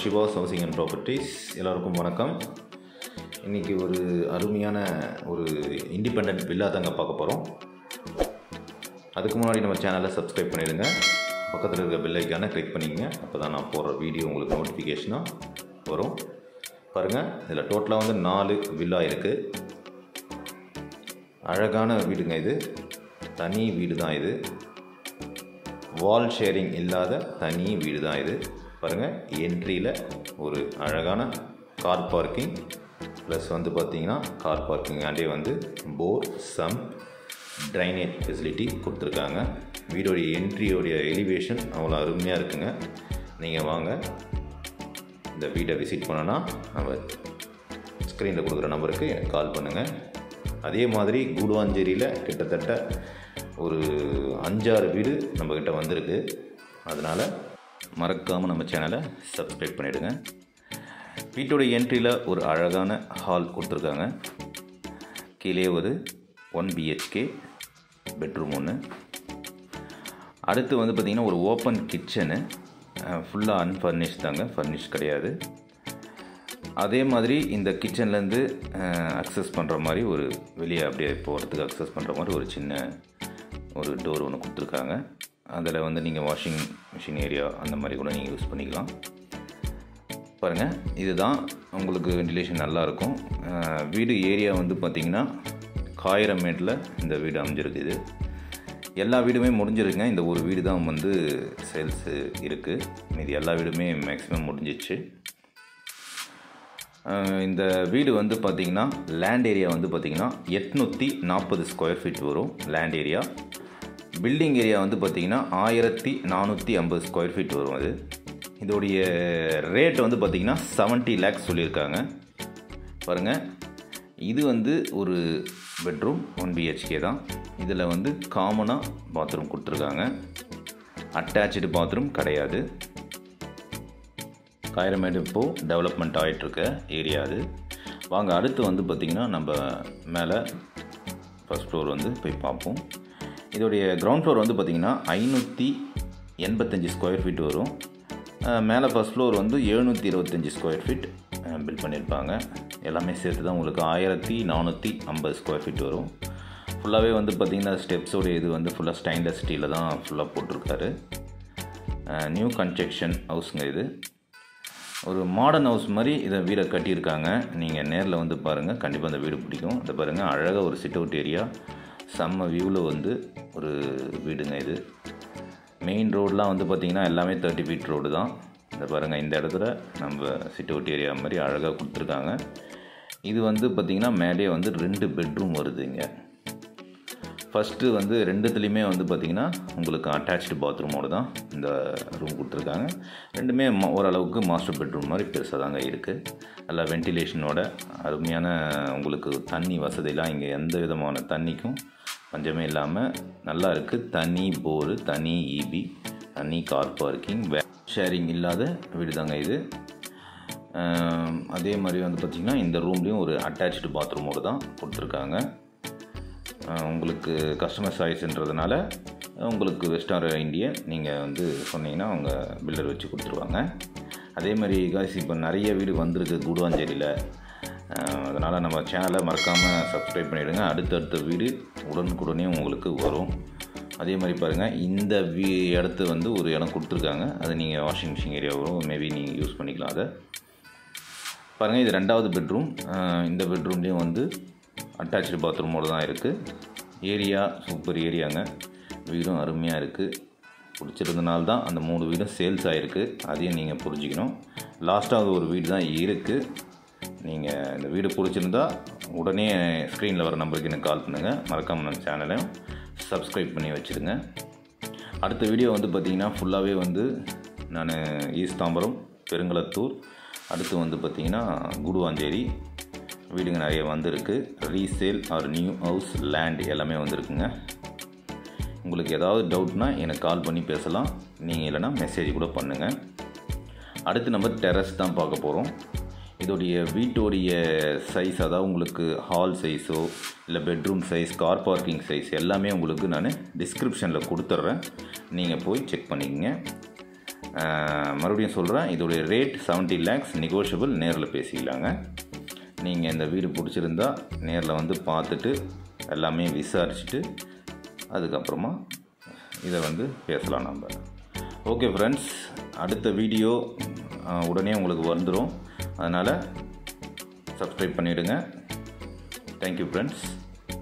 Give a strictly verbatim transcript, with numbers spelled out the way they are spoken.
Siva's housing and properties. எல்லோருக்கும் வணக்கம். இன்றைக்கி ஒரு அருமையான ஒரு இண்டிபெண்ட் வில்லா தாங்க பார்க்க போகிறோம். அதுக்கு முன்னாடி நம்ம சேனலை சப்ஸ்கிரைப் பண்ணிடுங்க, பக்கத்தில் இருக்கிற பெல் ஐக்கானை கிளிக் பண்ணிங்க. அப்போ தான் நான் போடுற வீடியோ உங்களுக்கு நோட்டிஃபிகேஷனாக வரும். பாருங்கள், இதில் டோட்டலாக வந்து நாலு வில்லா இருக்குது. அழகான வீடுங்க, இது தனி வீடு தான். இது வால் ஷேரிங் இல்லாத தனி வீடு தான் இது. பாருங்கள், என்ட்ரியில் ஒரு அழகான கார் பார்க்கிங், ப்ளஸ் வந்து பார்த்திங்கன்னா கார் பார்க்கிங்காண்டே வந்து போர் சம் ட்ரைனேஜ் ஃபெசிலிட்டி கொடுத்துருக்காங்க. வீடோடைய என்ட்ரியோடைய எலிவேஷன் அவ்வளோ அருமையாக இருக்குங்க. நீங்கள் வாங்க, இந்த வீடை விசிட் பண்ணோன்னா நம்ம ஸ்க்ரீனில் கொடுக்குற நம்பருக்கு கால் பண்ணுங்கள். அதே மாதிரி கூடுவாஞ்சேரியில் கிட்டத்தட்ட ஒரு அஞ்சாறு வீடு நம்மக்கிட்ட வந்திருக்கு. அதனால் மறக்காமல் நம்ம சேனலை சப்ஸ்கிரைப் பண்ணிவிடுங்க. வீட்டோடைய என்ட்ரியில் ஒரு அழகான ஹால் கொடுத்துருக்காங்க. கீழே ஒரு ஒன் பிஹெச்கே பெட்ரூம் ஒன்று. அடுத்து வந்து பார்த்திங்கன்னா ஒரு ஓப்பன் கிச்சனு, ஃபுல்லாக அன்ஃபர்னிஷ் தாங்க, ஃபர்னிஷ் கிடையாது. அதே மாதிரி இந்த கிச்சன்லேருந்து அக்சஸ் பண்ணுற மாதிரி ஒரு வெளியே அப்படியே போகிறதுக்கு அக்சஸ் பண்ணுற மாதிரி ஒரு சின்ன ஒரு டோர் ஒன்று கொடுத்துருக்காங்க. அதில் வந்து நீங்கள் வாஷிங் மிஷின் ஏரியா அந்த மாதிரி கூட நீங்கள் யூஸ் பண்ணிக்கலாம். பாருங்கள், இதுதான் உங்களுக்கு வெண்டிலேஷன் நல்லாயிருக்கும். வீடு ஏரியா வந்து பார்த்திங்கன்னா காயிரமேட்டில் இந்த வீடு அமைஞ்சிருக்கு. இது எல்லா வீடுமே முடிஞ்சிருக்குங்க. இந்த ஒரு வீடு தான் வந்து சேல்ஸு இருக்குது, இது எல்லா வீடுமே மேக்ஸிமம் முடிஞ்சிச்சு. இந்த வீடு வந்து பார்த்திங்கன்னா லேண்ட் ஏரியா வந்து பார்த்திங்கன்னா எட்நூற்றி நாற்பது ஸ்கொயர் ஃபீட் வரும் லேண்ட் ஏரியா. பில்டிங் ஏரியா வந்து பார்த்திங்கன்னா ஆயிரத்தி நானூற்றி ஐம்பது ஸ்கொயர் ஃபீட் வரும். அது இதோடைய ரேட் வந்து பார்த்திங்கன்னா செவன்ட்டி லேக்ஸ் சொல்லியிருக்காங்க. பாருங்கள், இது வந்து ஒரு பெட்ரூம் ஒன் பிஹெச்கே தான். இதில் வந்து காமனாக பாத்ரூம் கொடுத்துருக்காங்க, அட்டாச்சு பாத்ரூம் கிடையாது. காயிரமேடு இப்போது டெவலப்மெண்ட் ஆகிட்டுருக்க ஏரியா அது. வாங்க, அடுத்து வந்து பார்த்திங்கன்னா நம்ம மேலே ஃபஸ்ட் ஃப்ளோர் வந்து போய் பார்ப்போம். இதோடைய கிரவுண்ட் ஃப்ளோர் வந்து பார்த்திங்கன்னா ஐநூற்றி எண்பத்தஞ்சு ஸ்கொயர் ஃபீட் வரும். மேலே ஃபஸ்ட் ஃப்ளோர் வந்து எழுநூற்றி இருபத்தஞ்சி ஸ்கொயர் ஃபீட் பில்ட் பண்ணியிருப்பாங்க. எல்லாமே சேர்த்து தான் உங்களுக்கு ஆயிரத்தி நானூற்றி ஐம்பது ஸ்கொயர் ஃபீட் வரும். ஃபுல்லாகவே வந்து பார்த்திங்கன்னா ஸ்டெப்ஸோடைய இது வந்து ஃபுல்லாக ஸ்டெயின்லெஸ் ஸ்டீலில் தான் ஃபுல்லாக போட்டிருக்காரு. நியூ கன்ஸ்ட்ரக்ஷன் ஹவுஸுங்க இது. ஒரு மாடர்ன் ஹவுஸ் மாதிரி இதை வீடை கட்டியிருக்காங்க. நீங்கள் நேரில் வந்து பாருங்கள், கண்டிப்பாக அந்த வீடு பிடிக்கும். இதை பாருங்கள், அழகாக ஒரு சிட் அவுட் ஏரியா, செம்ம வியூவில் வந்து ஒரு வீடுங்க இது. மெயின் ரோடெலாம் வந்து பார்த்திங்கன்னா எல்லாமே தேர்ட்டி ஃபீட் ரோடு தான். இதை பாருங்கள், இந்த இடத்துல நம்ம சிட் அவுட் ஏரியா மாதிரி அழகாக கொடுத்துருக்காங்க. இது வந்து பார்த்திங்கன்னா மேலேயே வந்து ரெண்டு பெட்ரூம் வருதுங்க. ஃபஸ்ட்டு வந்து ரெண்டுத்துலேயுமே வந்து பார்த்திங்கன்னா உங்களுக்கு அட்டாச்சு பாத்ரூமோடு தான் இந்த ரூம் கொடுத்துருக்காங்க. ரெண்டுமே ஓரளவுக்கு மாஸ்டர் பெட்ரூம் மாதிரி பெருசாக தாங்க இருக்குது. நல்லா வெண்டிலேஷனோட அருமையான உங்களுக்கு தண்ணி வசதியெலாம் இங்கே எந்த விதமான தண்ணிக்கும் பஞ்சமே இல்லாமல் நல்லா இருக்குது. தனி போரு, தனி ஈபி, தனி கார் பார்க்கிங், ஷேரிங் இல்லாத வீடு தாங்க இது. அதே மாதிரி வந்து பார்த்திங்கன்னா இந்த ரூம்லேயும் ஒரு அட்டாச்சு பாத்ரூமோடு தான் கொடுத்துருக்காங்க. உங்களுக்கு கஸ்டமர் சாய்ஸ்ன்றதுனால உங்களுக்கு வெஸ்டர்ன் இந்தியன் நீங்கள் வந்து சொன்னீங்கன்னா அவங்க பில்லர் வச்சு கொடுத்துருவாங்க. அதேமாதிரி காய்ஸ் இப்போ நிறைய வீடு வந்திருக்கு கூடுவாஞ்சேரியில். அதனால் நம்ம சேனலை மறக்காமல் சப்ஸ்கிரைப் பண்ணிவிடுங்க. அடுத்தடுத்த வீடு உடனுக்குடனே உங்களுக்கு வரும். அதே மாதிரி பாருங்கள், இந்த வீ இடத்து வந்து ஒரு இடம் கொடுத்துருக்காங்க. அது நீங்கள் வாஷிங் மிஷின் ஏரியா வரும், மேபி நீங்கள் யூஸ் பண்ணிக்கலாம் அதை. பாருங்கள், இது ரெண்டாவது பெட்ரூம். இந்த பெட்ரூம்லேயும் வந்து அட்டாச்சு பாத்ரூமோடு தான் இருக்குது. ஏரியா சூப்பர் ஏரியாங்க, வீடும் அருமையாக இருக்குது. பிடிச்சிருந்தனால தான் அந்த மூணு வீடும் சேல்ஸ் ஆகிருக்கு, அதையும் நீங்கள் புரிஞ்சுக்கணும். லாஸ்ட்டாக ஒரு வீடு தான் இருக்குது. நீங்கள் இந்த வீடு பிடிச்சிருந்தா உடனே ஸ்க்ரீனில் வர நம்பருக்கு எனக்கு கால் பண்ணுங்கள். மறக்காமல் நம்ம சேனலையும் சப்ஸ்கிரைப் பண்ணி வச்சுருங்க. அடுத்த வீடியோ வந்து பார்த்திங்கன்னா ஃபுல்லாகவே வந்து நான் ஈஸ்ட் தாம்பரம், பெருங்களத்தூர், அடுத்து வந்து பார்த்திங்கன்னா கூடுவாஞ்சேரி வீடுங்க நிறைய வந்திருக்கு. Resale or new house land எல்லாமே வந்திருக்குங்க. உங்களுக்கு ஏதாவது டவுட்னால் எனக்கு கால் பண்ணி பேசலாம், நீங்கள் இல்லைனா மெசேஜ் கூட பண்ணுங்கள். அடுத்து நம்ம டெரஸ் தான் பார்க்க போகிறோம். இதோடைய வீட்டோடைய சைஸ், அதாவது உங்களுக்கு ஹால் சைஸோ இல்லை bedroom size, car parking size எல்லாமே உங்களுக்கு நான் டிஸ்கிரிப்ஷனில் கொடுத்துட்றேன், நீங்கள் போய் செக் பண்ணிக்கங்க. மறுபடியும் சொல்கிறேன், இதோடைய ரேட் செவன்ட்டி லேக்ஸ், நெகோஷியபிள். நேரில் பேசிக்கலாங்க. நீங்கள் இந்த வீடு பிடிச்சிருந்தா நேரில் வந்து பார்த்துட்டு எல்லாமே விசாரிச்சுட்டு அதுக்கப்புறமா இதை வந்து பேசலாம் நம்ம. ஓகே ஃப்ரெண்ட்ஸ், அடுத்த வீடியோ உடனே உங்களுக்கு வந்துடும். அதனால் சப்ஸ்கிரைப் பண்ணிவிடுங்க. Thank you friends.